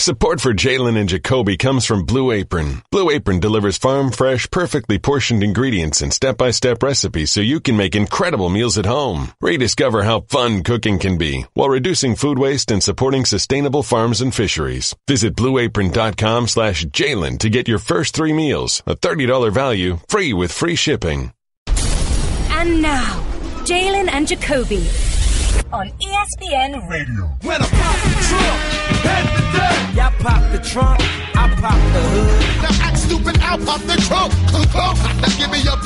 Support for Jalen and Jacoby comes from Blue Apron. Blue Apron delivers farm-fresh, perfectly portioned ingredients and step-by-step recipes so you can make incredible meals at home. Rediscover how fun cooking can be while reducing food waste and supporting sustainable farms and fisheries. Visit blueapron.com/Jalen to get your first three meals, a $30 value, free with free shipping. And now, Jalen and Jacoby on ESPN Radio. When I pop the trunk, head to death. Y'all pop the trunk, I pop the hood. Now act stupid, I'll pop the trunk. Now give me your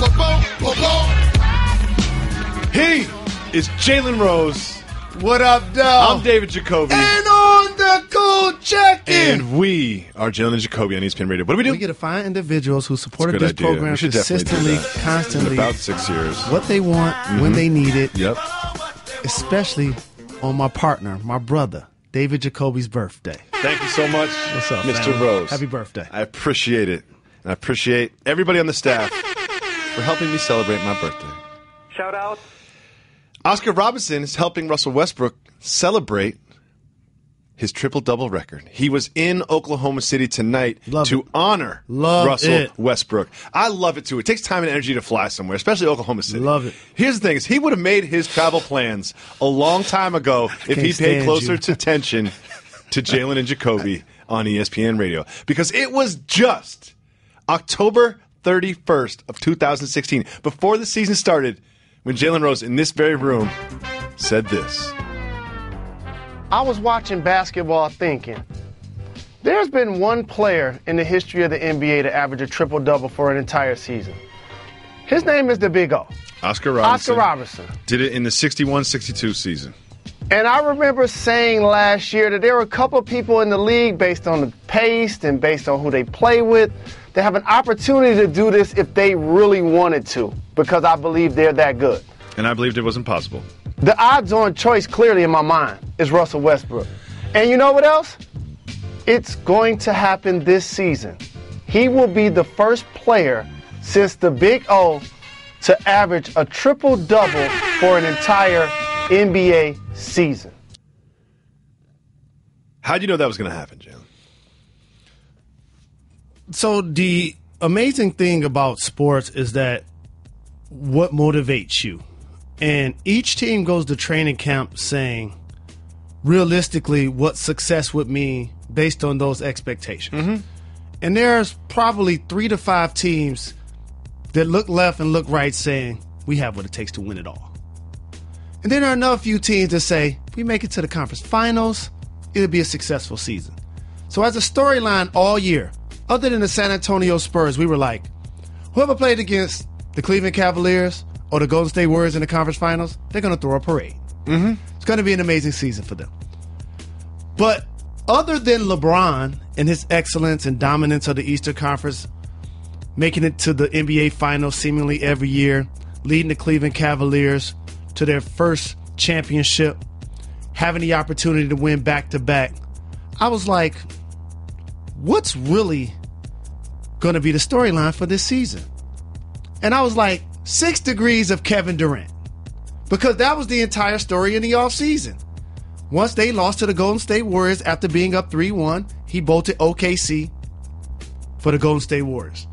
boom. He is Jalen Rose. What up, dog? I'm David Jacoby. And on the cool check-in. And we are Jalen and Jacoby on ESPN Radio. What do we do? We get to find individuals who supported this program consistently, constantly. In about 6 years. What they want, when they need it. Yep. Especially on my partner, my brother, David Jacoby's birthday. Thank you so much. What's up, Mr. Family? Rose. Happy birthday. I appreciate it. And I appreciate everybody on the staff for helping me celebrate my birthday. Shout out. Oscar Robertson is helping Russell Westbrook celebrate his triple-double record. He was in Oklahoma City tonight to honor Russell Westbrook. I love it, too. It takes time and energy to fly somewhere, especially Oklahoma City. Love it. Here's the thing. Is he would have made his travel plans a long time ago if he paid closer attention to Jalen and Jacoby on ESPN Radio. Because it was just October 31st of 2016, before the season started, when Jalen Rose, in this very room, said this. I was watching basketball thinking, there's been one player in the history of the NBA to average a triple-double for an entire season. His name is the Big O. Oscar Robertson. Oscar Robertson. Did it in the 61-62 season. And I remember saying last year that there were a couple of people in the league based on the pace and based on who they play with that have an opportunity to do this if they really wanted to, because I believe they're that good. And I believed it was impossible. The odds-on choice, clearly in my mind, is Russell Westbrook. And you know what else? It's going to happen this season. He will be the first player since the Big O to average a triple-double for an entire NBA season. How'd you know that was going to happen, Jalen? So the amazing thing about sports is that what motivates you. And each team goes to training camp saying, realistically, what success would mean based on those expectations. And there's probably 3 to 5 teams that look left and look right saying, we have what it takes to win it all. And then there are another few teams that say, if we make it to the conference finals, it'll be a successful season. So as a storyline all year, other than the San Antonio Spurs, we were like, whoever played against the Cleveland Cavaliers or the Golden State Warriors in the conference finals, they're going to throw a parade. It's going to be an amazing season for them. But other than LeBron and his excellence and dominance of the Eastern Conference, making it to the NBA finals seemingly every year, leading the Cleveland Cavaliers to their first championship, having the opportunity to win back-to-back, I was like, what's really going to be the storyline for this season? And I was like, 6 degrees of Kevin Durant, because that was the entire story in the offseason. Once they lost to the Golden State Warriors after being up 3-1, he bolted OKC for the Golden State Warriors.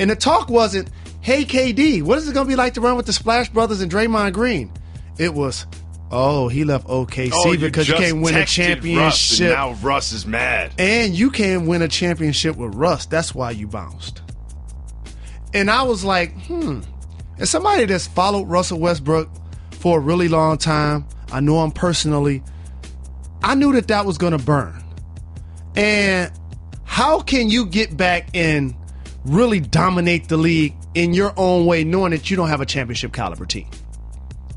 And the talk wasn't, hey, KD, what is it going to be like to run with the Splash Brothers and Draymond Green? It was, oh, he left OKC because you can't win a championship. Russ, and now Russ is mad. And you can't win a championship with Russ. That's why you bounced. And I was like, And somebody that's followed Russell Westbrook for a really long time, I know him personally, I knew that that was going to burn. And how can you get back and really dominate the league in your own way, knowing that you don't have a championship caliber team?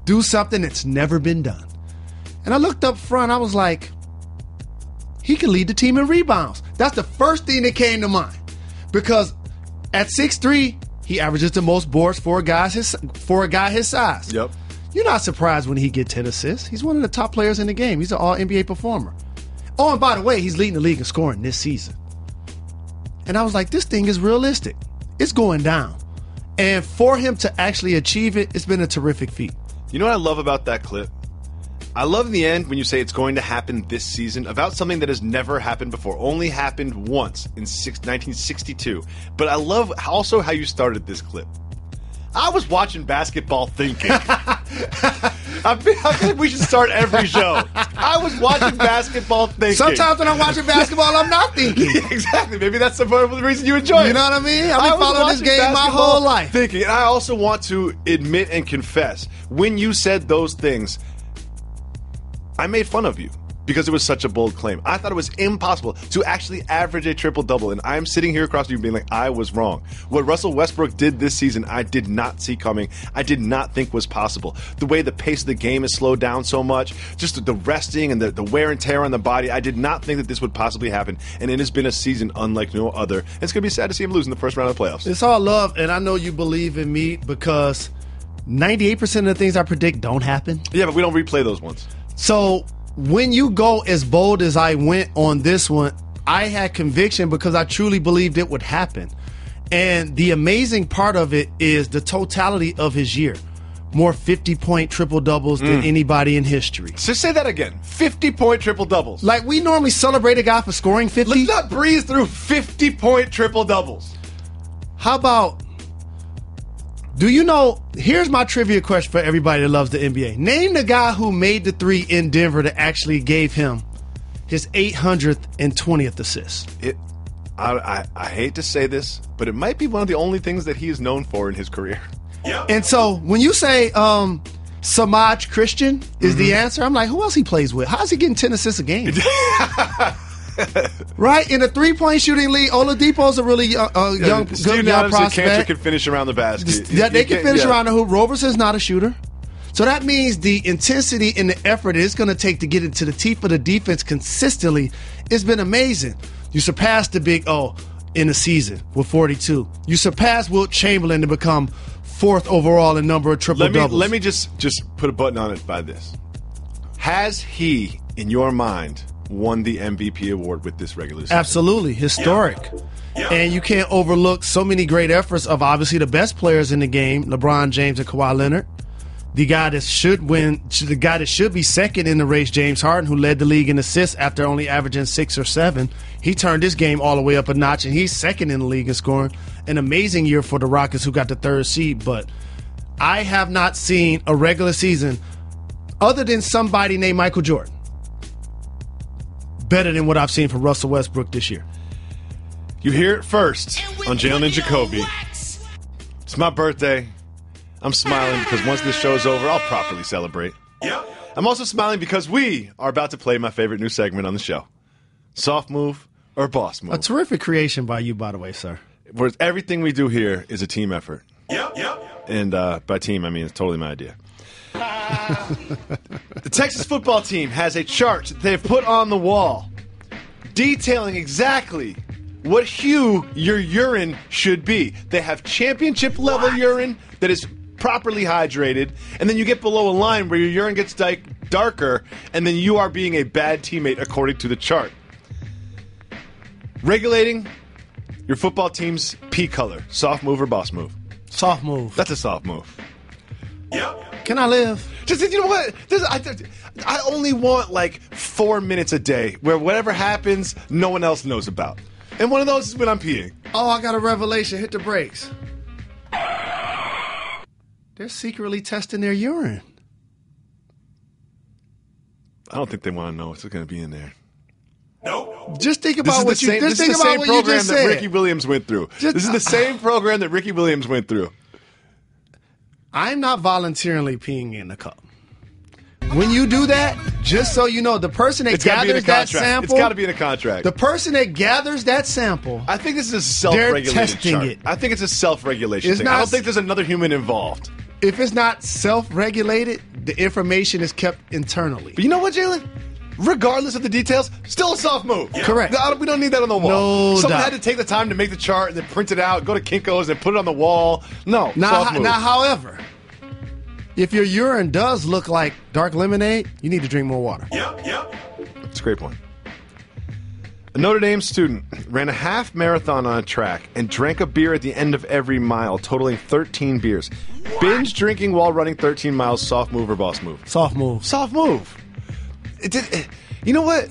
Do something that's never been done. And I looked up front, I was like, he can lead the team in rebounds. That's the first thing that came to mind. Because at 6'3", he averages the most boards for a guy his size. Yep. You're not surprised when he gets 10 assists. He's one of the top players in the game. He's an all-NBA performer. Oh, and by the way, he's leading the league in scoring this season. And I was like, this thing is realistic. It's going down. And for him to actually achieve it, it's been a terrific feat. You know what I love about that clip? I love in the end when you say it's going to happen this season about something that has never happened before, only happened once in 1962. But I love also how you started this clip. I was watching basketball thinking. I think we should start every show. I was watching basketball thinking. Sometimes when I'm watching basketball, I'm not thinking. Yeah, exactly. Maybe that's the reason you enjoy it. You know what I mean? I've been following this game my whole life. Thinking. And I also want to admit and confess, when you said those things, I made fun of you because it was such a bold claim. I thought it was impossible to actually average a triple-double, and I'm sitting here across from you being like, I was wrong. What Russell Westbrook did this season, I did not see coming. I did not think was possible. The way the pace of the game has slowed down so much, just the resting and the wear and tear on the body, I did not think that this would possibly happen, and it has been a season unlike no other. And it's going to be sad to see him lose in the first round of the playoffs. It's all love, and I know you believe in me because 98% of the things I predict don't happen. Yeah, but we don't replay those ones. So when you go as bold as I went on this one, I had conviction because I truly believed it would happen. And the amazing part of it is the totality of his year. More 50-point triple-doubles than anybody in history. So say that again. 50-point triple-doubles. Like, we normally celebrate a guy for scoring 50. Let's not breeze through 50-point triple-doubles. How about... Do you know, here's my trivia question for everybody that loves the NBA. Name the guy who made the three in Denver that actually gave him his 820th assist. I hate to say this, but it might be one of the only things that he is known for in his career. Yeah. And so when you say Samaj Christian is the answer, I'm like, who else he plays with? How's he getting 10 assists a game? Right? In a three-point shooting league, Oladipo's a really young, good young prospect. Cantor can finish around the basket. They can finish around the hoop. Roberson's not a shooter. So that means the intensity and the effort it's going to take to get into the teeth of the defense consistently has been amazing. You surpassed the Big O in the season with 42. You surpassed Wilt Chamberlain to become fourth overall in number of triple-doubles. Let me just put a button on it by this. Has he, in your mind... won the MVP award with this regular season? Absolutely. Historic. Yeah. And you can't overlook so many great efforts of obviously the best players in the game, LeBron James and Kawhi Leonard. The guy that should win, the guy that should be second in the race, James Harden, who led the league in assists after only averaging 6 or 7. He turned this game all the way up a notch, and he's second in the league in scoring. An amazing year for the Rockets, who got the third seed. But I have not seen a regular season other than somebody named Michael Jordan better than what I've seen from Russell Westbrook this year. You hear it first on Jalen Jacoby. It's my birthday. I'm smiling because once this show's over, I'll properly celebrate. Yep. I'm also smiling because we are about to play my favorite new segment on the show. Soft move or boss move. A terrific creation by you, by the way, sir. Whereas everything we do here is a team effort. Yep. And by team, I mean it's totally my idea. The Texas football team has a chart they've put on the wall detailing exactly what hue your urine should be. They have championship-level urine that is properly hydrated, and then you get below a line where your urine gets darker, and then you are being a bad teammate according to the chart. Regulating your football team's pee color. Soft move or boss move? Soft move. That's a soft move. Yep. Can I live? Just, you know what? I only want like 4 minutes a day where whatever happens, no one else knows about. And one of those is when I'm peeing. Oh, I got a revelation. Hit the brakes. They're secretly testing their urine. I don't think they want to know what's going to be in there. Nope. Just think about what you just said. This is the same program that Ricky Williams went through. This is the same program that Ricky Williams went through. I'm not voluntarily peeing in a cup. When you do that, just so you know, the person that gathers that sample... It's got to be in a contract. The person that gathers that sample... I think this is a self-regulation chart. I think it's a self-regulation thing. I don't think there's another human involved. If it's not self-regulated, the information is kept internally. But you know what, Jalen? Regardless of the details, still a soft move. Yeah. Correct. We don't need that on the wall. No, someone had to take the time to make the chart and then print it out, go to Kinko's and put it on the wall. No, soft move. Now, however, if your urine does look like dark lemonade, you need to drink more water. Yeah. That's a great point. A Notre Dame student ran a half marathon on a track and drank a beer at the end of every mile, totaling 13 beers. What? Binge drinking while running 13 miles, soft move or boss move? Soft move. Soft move. You know what?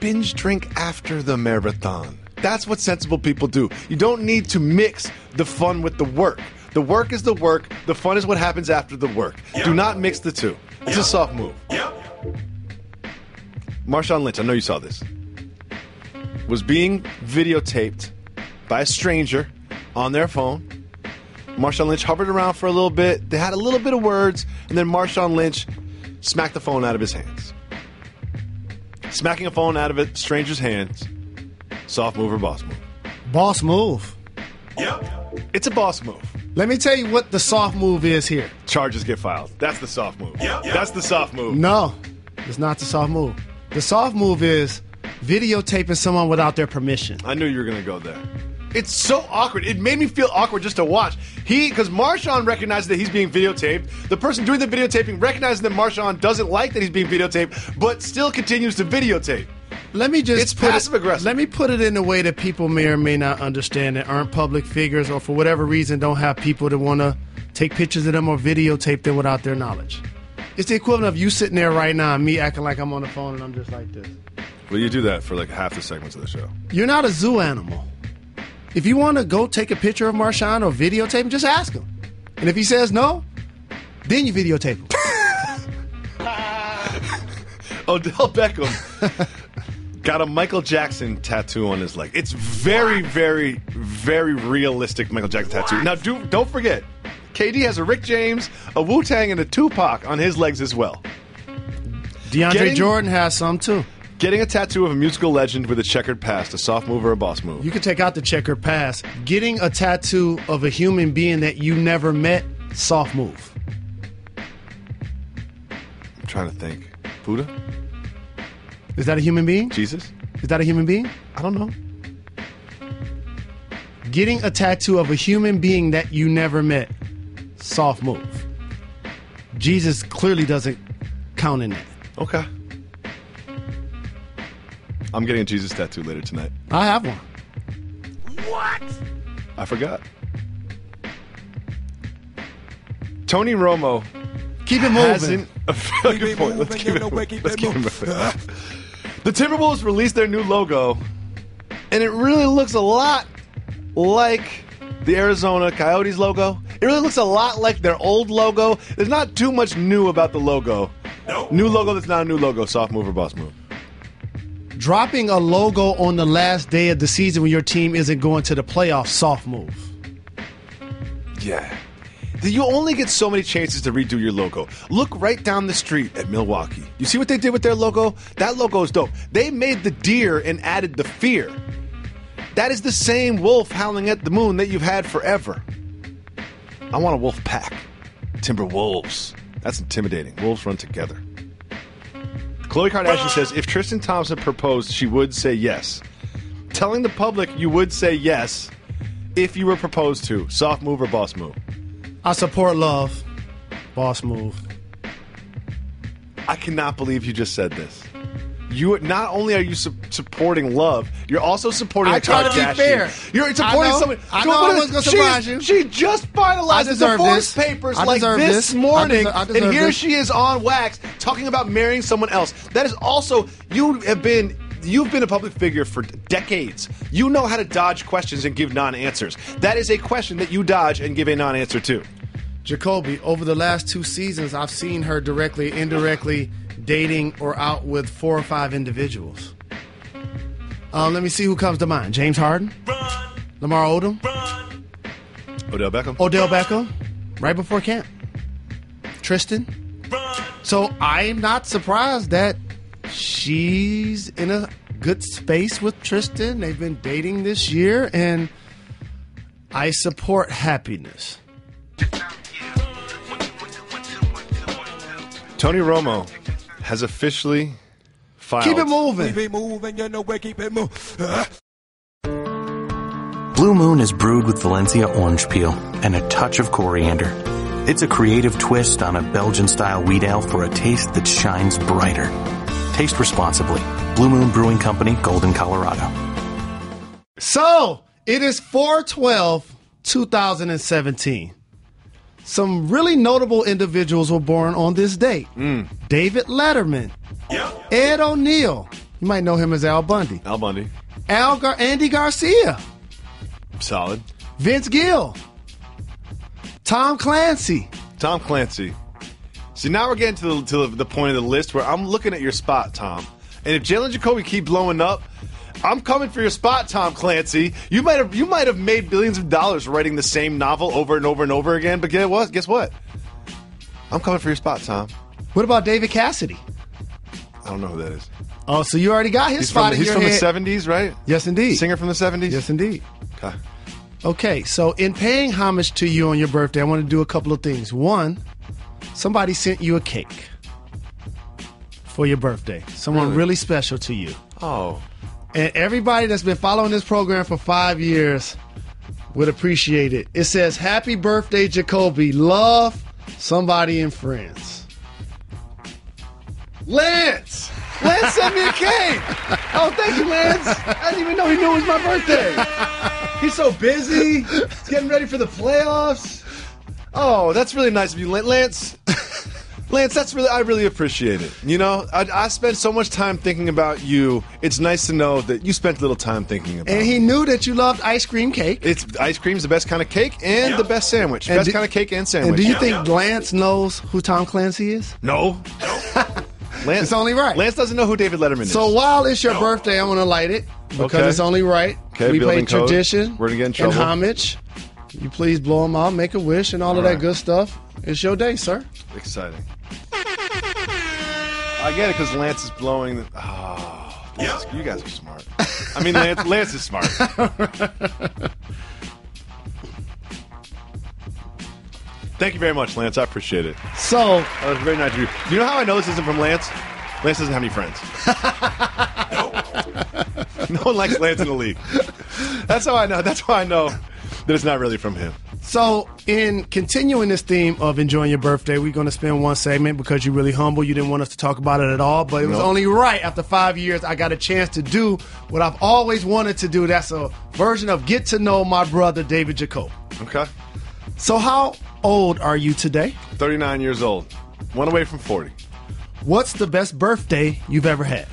Binge drink after the marathon. That's what sensible people do. You don't need to mix the fun with the work. The work is the work. The fun is what happens after the work. Yeah. Do not mix the two. It's a soft move. Yeah. Marshawn Lynch, I know you saw this, was being videotaped by a stranger on their phone. Marshawn Lynch hovered around for a little bit. They had a little bit of words, and then Marshawn Lynch smacked the phone out of his hands. Smacking a phone out of a stranger's hands. Soft move or boss move? Boss move. Yep. It's a boss move. Let me tell you what the soft move is here. Charges get filed. That's the soft move. Yep. That's the soft move. No, it's not the soft move. The soft move is videotaping someone without their permission. I knew you were going to go there. It's so awkward. It made me feel awkward just to watch. Because Marshawn recognizes that he's being videotaped. The person doing the videotaping recognizes that Marshawn doesn't like that he's being videotaped, but still continues to videotape. Let me just passive-aggressive. Let me put it in a way that people may or may not understand that aren't public figures or for whatever reason don't have people that want to take pictures of them or videotape them without their knowledge. It's the equivalent of you sitting there right now and me acting like I'm on the phone and I'm just like this. Well, you do that for like half the segments of the show. You're not a zoo animal. If you want to go take a picture of Marshawn or videotape him, just ask him. And if he says no, then you videotape him. Odell Beckham got a Michael Jackson tattoo on his leg. It's very, very, very realistic Michael Jackson tattoo. Now, don't forget, KD has a Rick James, a Wu-Tang, and a Tupac on his legs as well. DeAndre Jordan has some, too. Getting a tattoo of a musical legend with a checkered past, a soft move or a boss move? You can take out the checkered past. Getting a tattoo of a human being that you never met, soft move. I'm trying to think. Buddha? Is that a human being? Jesus? Is that a human being? I don't know. Getting a tattoo of a human being that you never met, soft move. Jesus clearly doesn't count in that. Okay. I'm getting a Jesus tattoo later tonight. I have one. What? I forgot. Tony Romo. Keep it moving. Good point. Let's keep it moving. The Timberwolves released their new logo, and it really looks a lot like the Arizona Coyotes logo. It really looks a lot like their old logo. There's not too much new about the logo. No. New logo that's not a new logo. Soft move or boss move? Dropping a logo on the last day of the season when your team isn't going to the playoffs, soft move. Yeah. You only get so many chances to redo your logo. Look right down the street at Milwaukee. You see what they did with their logo? That logo is dope. They made the deer and added the fear. That is the same wolf howling at the moon that you've had forever. I want a wolf pack. Timber wolves. That's intimidating. Wolves run together. Khloe Kardashian says, if Tristan Thompson proposed, she would say yes. Telling the public you would say yes if you were proposed to. Soft move or boss move? I support love. Boss move. I cannot believe you just said this. You not only are you supporting love, you're also supporting a Kardashian. I try to be fair. You're supporting someone. I know I was going to surprise you. She just finalized the divorce papers like this morning, and here she is on wax talking about marrying someone else. That is also, you've been a public figure for decades. You know how to dodge questions and give non-answers. That is a question that you dodge and give a non-answer to. Jacoby, over the last two seasons, I've seen her directly, indirectly, dating or out with 4 or 5 individuals. Let me see who comes to mind. James Harden, Lamar Odom, Odell Beckham, right before camp, Tristan. So I'm not surprised that she's in a good space with Tristan. They've been dating this year, and I support happiness. Tony Romo has officially filed. Keep it moving. Keep it moving. You know, keep it moving. Blue Moon is brewed with Valencia orange peel and a touch of coriander. It's a creative twist on a Belgian-style wheat ale for a taste that shines brighter. Taste responsibly. Blue Moon Brewing Company, Golden, Colorado. So, it is 4/12/2017. Some really notable individuals were born on this date. David Letterman, Yep. Ed O'Neill. You might know him as Al Bundy. Al Bundy. Andy Garcia. Solid. Vince Gill. Tom Clancy. Tom Clancy. See, now we're getting to the point of the list where I'm looking at your spot, Tom. And if Jalen Jacoby keep blowing up, I'm coming for your spot, Tom Clancy. You might have made billions of dollars writing the same novel over and over and over again, but guess what? I'm coming for your spot, Tom. What about David Cassidy? I don't know who that is. Oh, so you already got his spot in your head. He's from the 70s, right? Yes, indeed. Singer from the 70s? Yes, indeed. Okay, so in paying homage to you on your birthday, I want to do a couple of things. One, somebody sent you a cake for your birthday. Someone really special to you. Oh. And everybody that's been following this program for 5 years would appreciate it. It says, "Happy birthday, Jacoby. Love, somebody and friends." Lance! Lance sent me a cake! Oh, thank you, Lance. I didn't even know he knew it was my birthday. He's so busy. He's getting ready for the playoffs. Oh, that's really nice of you, Lance. Lance, I really appreciate it. You know, I spent so much time thinking about you. It's nice to know that you spent a little time thinking about it. And he knew that you loved ice cream cake. Ice cream's the best kind of cake and the best sandwich. Best kind of cake and sandwich. And do you think Lance knows who Tom Clancy is? No. Lance, it's only right. Lance doesn't know who David Letterman is. So while it's your birthday, I want to light it because it's only right. Okay, we play tradition. We're going to get in trouble. And homage. You please blow them out, make a wish, and all of that good stuff. It's your day, sir. Exciting. I get it because Lance is blowing. You guys are smart. I mean, Lance is smart. Thank you very much, Lance. I appreciate it. So, that was very nice of you. You know how I know this isn't from Lance? Lance doesn't have any friends. No one likes Lance in the league. That's how I know. That's why I know that it's not really from him. So, in continuing this theme of enjoying your birthday, we're going to spend one segment because you're really humble. You didn't want us to talk about it at all, but it was only right. After 5 years, I got a chance to do what I've always wanted to do. That's a version of get to know my brother, David Jacoby. Okay. So, how old are you today? 39 years old. One away from 40. What's the best birthday you've ever had?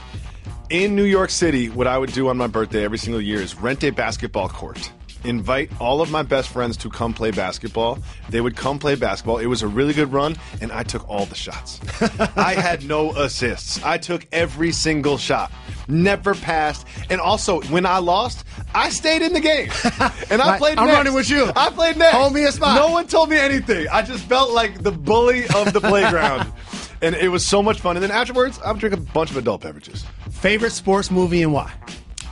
In New York City, what I would do on my birthday every single year is rent a basketball court. Invite all of my best friends to come play basketball. They would come play basketball. It was a really good run, and I took all the shots. I had no assists. I took every single shot. Never passed. And also, when I lost, I stayed in the game. And I played next. I'm running with you. I played next. Hold me a spot. No one told me anything. I just felt like the bully of the playground. And it was so much fun. And then afterwards, I would drink a bunch of adult beverages. Favorite sports movie and why?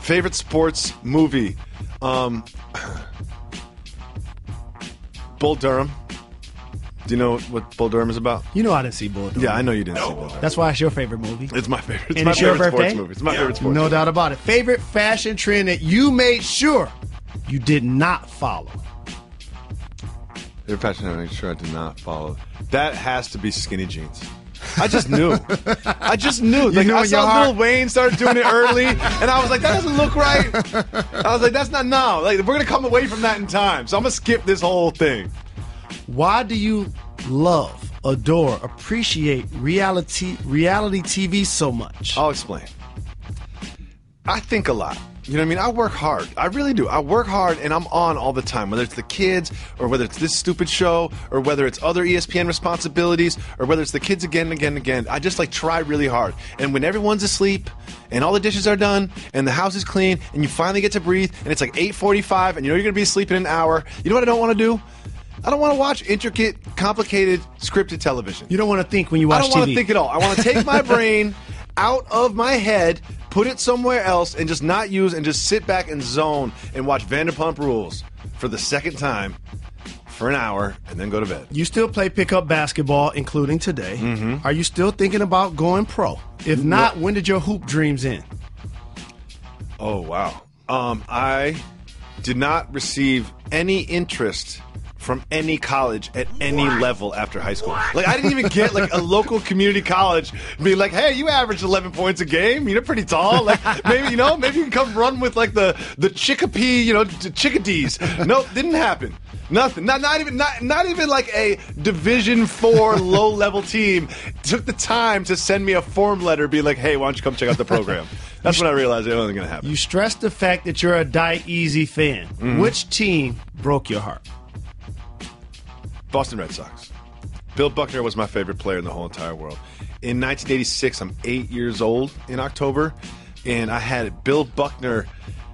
Favorite sports movie? Bull Durham. Do you know what Bull Durham is about? You know I didn't see Bull Durham. Yeah, I know you didn't see Bull Durham. That's why it's your favorite movie. It's my favorite. It's and my it's favorite your birthday? Sports movie. It's my favorite sports movie. No doubt about it. Favorite fashion trend that you made sure you did not follow? Favorite fashion trend I made sure I did not follow. That has to be skinny jeans. I just knew. Like, I saw Lil Wayne start doing it early, and I was like, that doesn't look right. I was like, that's not now. Like, we're going to come away from that in time, so I'm going to skip this whole thing. Why do you love, adore, appreciate reality TV so much? I'll explain. I think a lot. You know what I mean? I work hard. I really do. I work hard, and I'm on all the time, whether it's the kids or whether it's this stupid show or whether it's other ESPN responsibilities or whether it's the kids again and again and again. I just, like, try really hard. And when everyone's asleep and all the dishes are done and the house is clean and you finally get to breathe and it's, like, 8:45 and you know you're going to be asleep in an hour, you know what I don't want to do? I don't want to watch intricate, complicated, scripted television. You don't want to think when you watch TV. I don't want to think at all. I want to take my brain out of my head, put it somewhere else, and just not use, and just sit back and zone and watch Vanderpump Rules for the second time for an hour and then go to bed. You still play pickup basketball, including today. Mm-hmm. Are you still thinking about going pro? If not, when did your hoop dreams end? Oh, wow. I did not receive any interest from any college at any level after high school. Like, I didn't even get, like, a local community college being like, hey, you average 11 points a game. You're pretty tall. Like, maybe, you know, maybe you can come run with, like, the Chicopee, you know, chickadees. Nope, didn't happen. Nothing. Not even like a Division IV low-level team took the time to send me a form letter being like, hey, why don't you come check out the program? That's when I realized it wasn't going to happen. You stressed the fact that you're a Die-Easy fan. Mm-hmm. Which team broke your heart? Boston Red Sox. Bill Buckner was my favorite player in the whole entire world. In 1986, I'm 8 years old in October, and I had Bill Buckner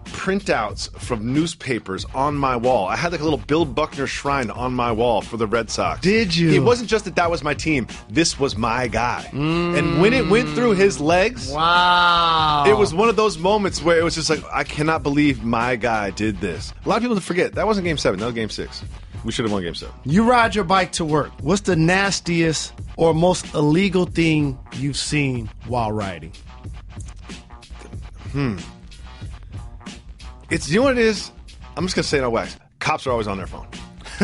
printouts from newspapers on my wall. I had like a little Bill Buckner shrine on my wall for the Red Sox. Did you? It wasn't just that that was my team. This was my guy. And when it went through his legs, wow! It was one of those moments where it was just like, I cannot believe my guy did this. A lot of people forget, that wasn't Game 7, that was Game 6. We should have won Game 7. You ride your bike to work. What's the nastiest or most illegal thing you've seen while riding? It's, you know what it is? I'm just going to say it on wax. Cops are always on their phone.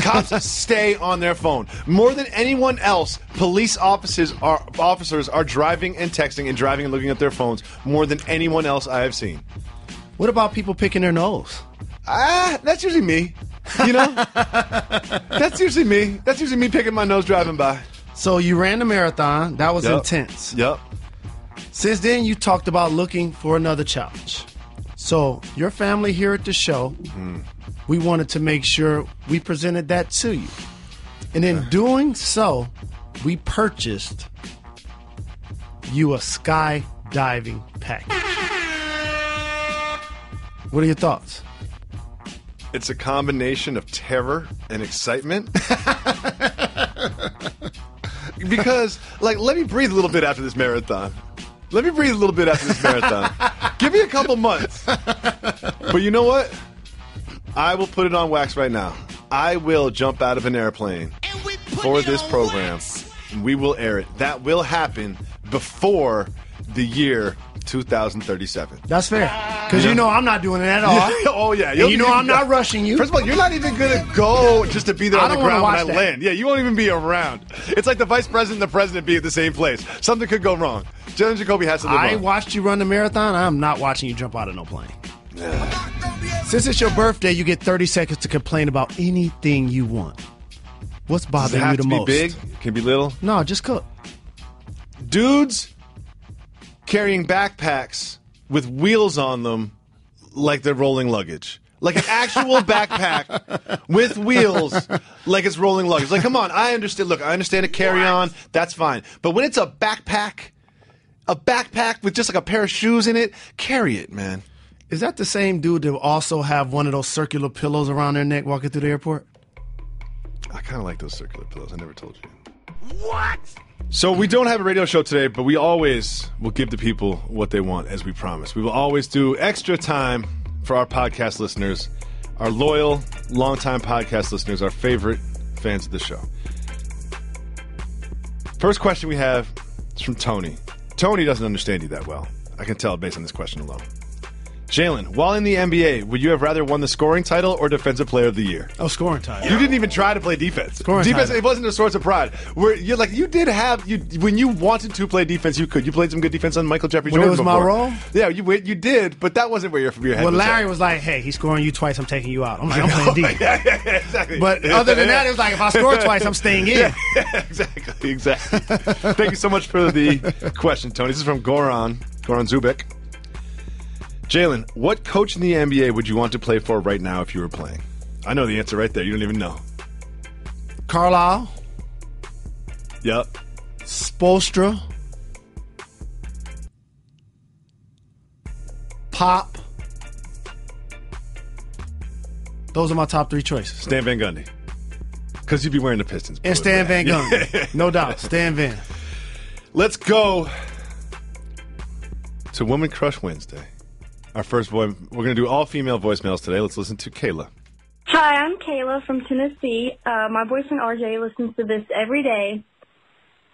Cops stay on their phone. More than anyone else, police officers are driving and texting and driving and looking at their phones more than anyone else I have seen. What about people picking their nose? That's usually me. You know? That's usually me. That's usually me picking my nose driving by. So you ran the marathon. That was intense. Yep. Since then, you talked about looking for another challenge. So your family here at the show, we wanted to make sure we presented that to you. And in doing so, we purchased you a skydiving package. What are your thoughts? It's a combination of terror and excitement. Because, like, let me breathe a little bit after this marathon. Give me a couple months. But you know what? I will put it on wax right now. I will jump out of an airplane for this program. We will air it. That will happen before the year 2037. That's fair. Because you know I'm not doing it at all. Oh, yeah. You know I'm not rushing you. First of all, you're not even going to go just to be there on the ground when I land. Yeah, you won't even be around. It's like the vice president and the president be at the same place. Something could go wrong. Jalen Jacoby has to live on. I watched you run the marathon. I'm not watching you jump out of no plane. Since it's your birthday, you get 30 seconds to complain about anything you want. What's bothering you the most? Does it have to be big? Can it be little? No, just cook. Dudes carrying backpacks with wheels on them like they're rolling luggage. Like an actual backpack with wheels, like it's rolling luggage. Like, come on, I understand. Look, I understand a carry-on. That's fine. But when it's a backpack with just like a pair of shoes in it, carry it, man. Is that the same dude that also have one of those circular pillows around their neck walking through the airport? I kind of like those circular pillows. I never told you. What? So we don't have a radio show today, but we always will give the people what they want, as we promised. We will always do extra time for our podcast listeners, our loyal, longtime podcast listeners, our favorite fans of the show. First question we have is from Tony. Tony doesn't understand you that well. I can tell based on this question alone. Jalen, while in the NBA, would you have rather won the scoring title or defensive player of the year? Oh, scoring title. You didn't even try to play defense. Scoring title. It wasn't a source of pride. When you wanted to play defense, you could. You played some good defense on Michael Jackson. Jordan before. It was my role? Yeah, you did, but that wasn't where your head was. Well, Larry was like, hey, he's scoring you twice, I'm taking you out. I'm like, I'm playing defense. Yeah, exactly. But other than that, it was like, if I score twice, I'm staying in. Yeah, exactly. Thank you so much for the question, Tony. This is from Goran Zubek. Jalen, what coach in the NBA would you want to play for right now if you were playing? I know the answer right there. You don't even know. Carlisle. Yep. Spoelstra. Pop. Those are my top three choices. Stan Van Gundy. Because you'd be wearing the Pistons. And Stan Van Gundy. No doubt. Stan Van. Let's go to Woman Crush Wednesday. Our first boy, we're going to do all female voicemails today. Let's listen to Kayla. Hi, I'm Kayla from Tennessee. My boyfriend RJ listens to this every day.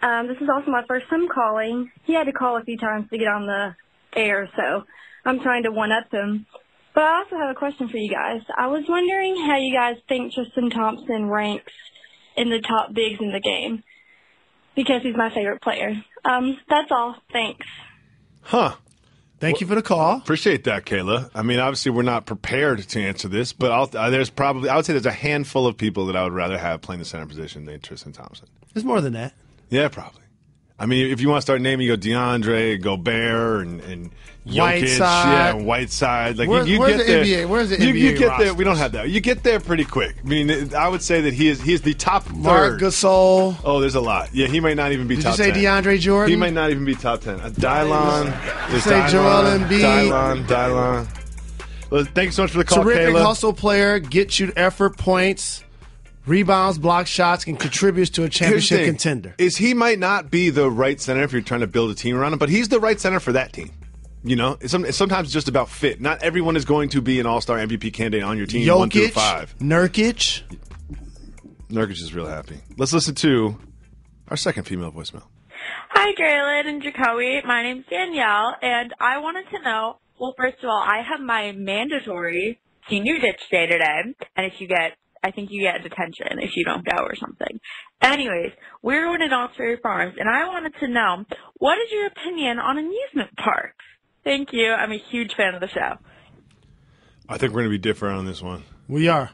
This is also my first time calling. He had to call a few times to get on the air, so I'm trying to one-up him. But I also have a question for you guys. I was wondering how you guys think Tristan Thompson ranks in the top bigs in the game, because he's my favorite player. That's all. Thanks. Huh. Thank you for the call. Appreciate that, Kayla. I mean, obviously, we're not prepared to answer this, but I would say there's a handful of people that I would rather have playing the center position than Tristan Thompson. There's more than that. Yeah, probably. I mean, if you want to start naming, you go DeAndre, Gobert, and Jokic, Whiteside. Like, where's the NBA? Where's the NBA? You get there. We don't have that. You get there pretty quick. I mean, I would say that he is the top third. Mark Gasol. Oh, there's a lot. Yeah, he might not even be top 10. Did you say DeAndre Jordan? He might not even be top 10. Dylon. Did you say Joel Embiid? Dylon. Well, thank you so much for the call, Kayla. Terrific hustle player. Get you effort points. Rebounds, block shots, and contributes to a championship contender. Is he might not be the right center if you're trying to build a team around him, but he's the right center for that team. You know, sometimes it's just about fit. Not everyone is going to be an all-star MVP candidate on your team. Jokic, 1 through 5. Nurkic is real happy. Let's listen to our second female voicemail. Hi, Jalen and Jacoby. My name's Danielle, and I wanted to know, well, first of all, I have my mandatory senior ditch day today, and I think you get detention if you don't go or something. Anyways, we're going to Knott's Berry Farms, and I wanted to know, what is your opinion on amusement parks? Thank you. I'm a huge fan of the show. I think we're going to be different on this one. We are.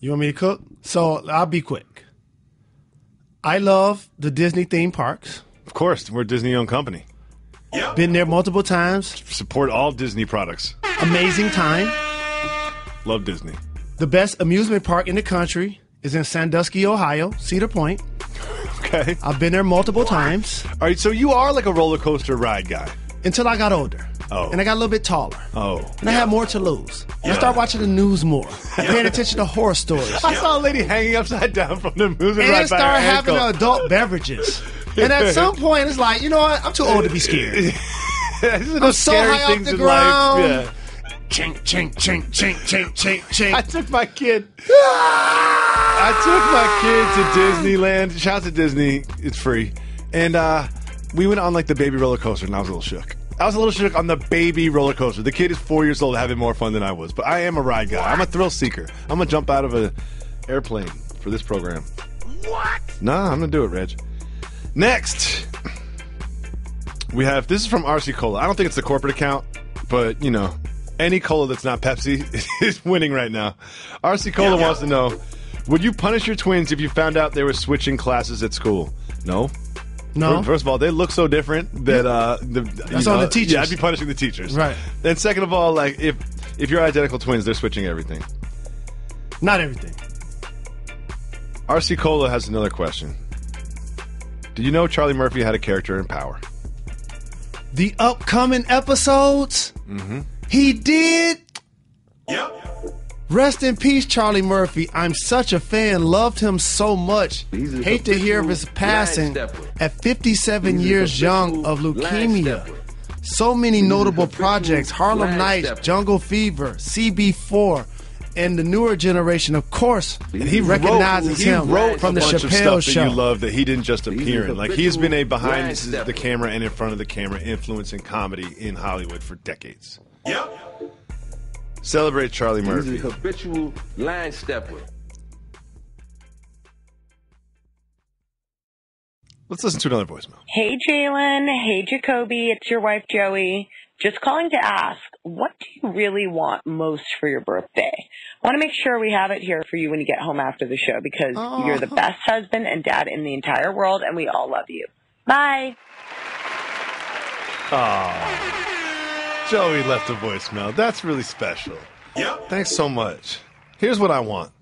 You want me to cook? So I'll be quick. I love the Disney theme parks. Of course. We're a Disney-owned company. Yep. Been there multiple times. Support all Disney products. Amazing time. Love Disney. The best amusement park in the country is in Sandusky, Ohio, Cedar Point. Okay. I've been there multiple times. All right, so you are like a roller coaster ride guy. Until I got older. Oh. And I got a little bit taller. Oh. And I had more to lose. Yeah. I started watching the news more. Yeah. Paying attention to horror stories. I saw a lady hanging upside down from the amusement ride. And started having adult beverages. And at some point, it's like, you know what? I'm too old to be scared. I'm so high off the ground. Yeah. Chink, chink, chink, chink, chink, chink, chink. I took my kid to Disneyland. Shout out to Disney. It's free. And we went on like the baby roller coaster, and I was a little shook. On the baby roller coaster. The kid is 4 years old, having more fun than I was. But I am a ride guy. I'm a thrill seeker. I'm going to jump out of an airplane for this program. What? Nah, I'm going to do it, Reg. Next, we have, this is from RC Cola. I don't think it's the corporate account, but, you know. Any cola that's not Pepsi is winning right now. RC Cola wants to know, would you punish your twins if you found out they were switching classes at school? No. First of all, they look so different that that's on the teachers. Yeah, I'd be punishing the teachers. Right. And second of all, like if you're identical twins, they're switching everything. Not everything. RC Cola has another question. Do you know Charlie Murphy had a character in Power? The upcoming episodes? Mm-hmm. He did. Yep. Rest in peace, Charlie Murphy. I'm such a fan. Loved him so much. Hate to hear of his passing at 57 years young of leukemia. So many notable projects. Harlem Nights, Jungle Fever, CB4, and the newer generation, of course. And he recognizes him from the Chappelle Show. That you love that he didn't just appear in. Like, he's been a behind the camera and in front of the camera influencing comedy in Hollywood for decades. Yep. Celebrate Charlie Murphy. He's a habitual line stepper. Let's listen to another voicemail. Hey, Jalen. Hey, Jacoby. It's your wife, Joey. Just calling to ask, what do you really want most for your birthday? I want to make sure we have it here for you when you get home after the show, because you're the best husband and dad in the entire world, and we all love you. Bye. Aww. Joey left a voicemail. That's really special. Yep. Thanks so much. Here's what I want.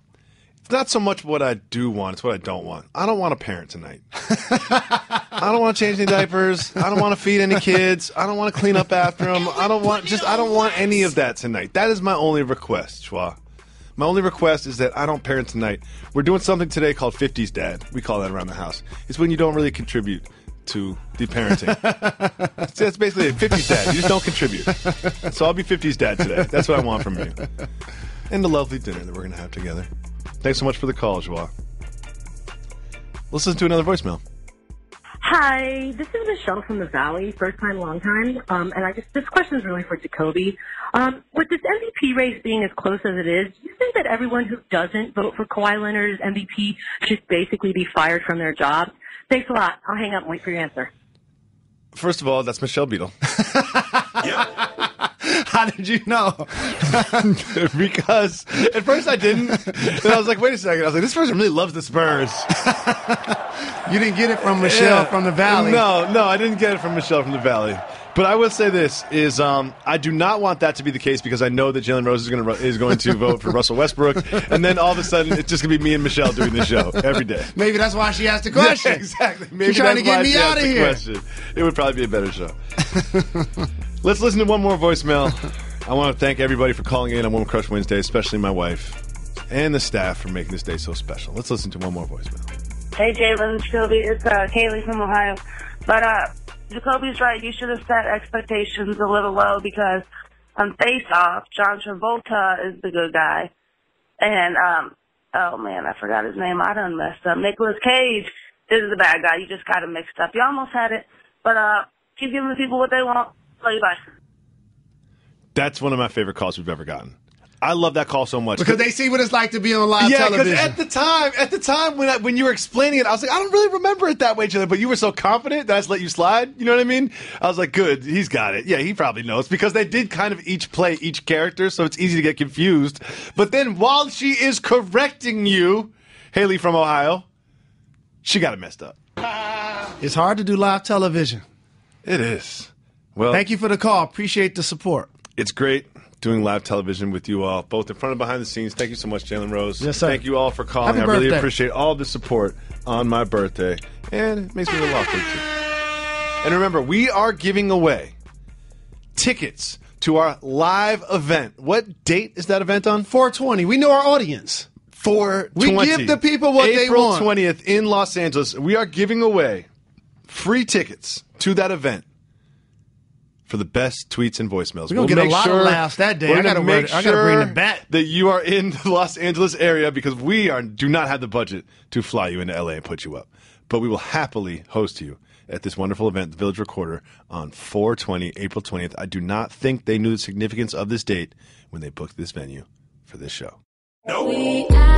It's not so much what I do want. It's what I don't want. I don't want a parent tonight. I don't want to change any diapers. I don't want to feed any kids. I don't want to clean up after them. I don't want any of that tonight. That is my only request, Chua. My only request is that I don't parent tonight. We're doing something today called 50s Dad. We call that around the house. It's when you don't really contribute to the parenting. See, that's basically it. 50s Dad. You just don't contribute. So I'll be 50s Dad today. That's what I want from you. And the lovely dinner that we're going to have together. Thanks so much for the call, Joa. Let's listen to another voicemail. Hi, this is Michelle from the Valley. First time, long time. And this question's really for Jacoby. With this MVP race being as close as it is, do you think that everyone who doesn't vote for Kawhi Leonard's MVP should basically be fired from their job? Thanks a lot. I'll hang up and wait for your answer. First of all, that's Michelle Beadle. How did you know? Because at first I didn't. Then I was like, wait a second. I was like, this person really loves the Spurs. You didn't get it from Michelle from the Valley. No, I didn't get it from Michelle from the Valley. But I will say this is I do not want that to be the case, because I know that Jalen Rose is going to vote for Russell Westbrook, and then all of a sudden it's just going to be me and Michelle doing the show every day. Maybe that's why she asked the question. Yeah, exactly. Maybe she's trying to get me out of here. It would probably be a better show. Let's listen to one more voicemail. I want to thank everybody for calling in on Woman Crush Wednesday, especially my wife and the staff for making this day so special. Let's listen to one more voicemail. Hey, Jalen, Shelby, it's Kaylee from Ohio. But Jacoby's right. You should have set expectations a little low, because on Face Off, John Travolta is the good guy. And, oh, man, I forgot his name. I done messed up. Nicolas Cage is the bad guy. You just got him mixed up. You almost had it. But keep giving the people what they want. Love you, bye. That's one of my favorite calls we've ever gotten. I love that call so much. Because they see what it's like to be on live television. Yeah, because at the time when you were explaining it, I was like, I don't really remember it that way, Jalen, but you were so confident that I just let you slide. You know what I mean? I was like, good, he's got it. Yeah, he probably knows. Because they did kind of each play each character, so it's easy to get confused. But then while she is correcting you, Haley from Ohio, she got it messed up. It's hard to do live television. It is. Well, thank you for the call. Appreciate the support. It's great doing live television with you all, both in front and behind the scenes. Thank you so much, Jalen Rose. Yes, sir. Thank you all for calling. Happy birthday. Really appreciate all the support on my birthday. And it makes me a little awkward, too. And remember, we are giving away tickets to our live event. What date is that event on? 420. We know our audience. 420. We give the people what they want. April 20th in Los Angeles. We are giving away free tickets to that event. For the best tweets and voicemails. We're going to get a lot of laughs that day. I got to bring the bat. That you are in the Los Angeles area, because we do not have the budget to fly you into L.A. and put you up. But we will happily host you at this wonderful event, the Village Recorder, on 420, April 20th. I do not think they knew the significance of this date when they booked this venue for this show. No.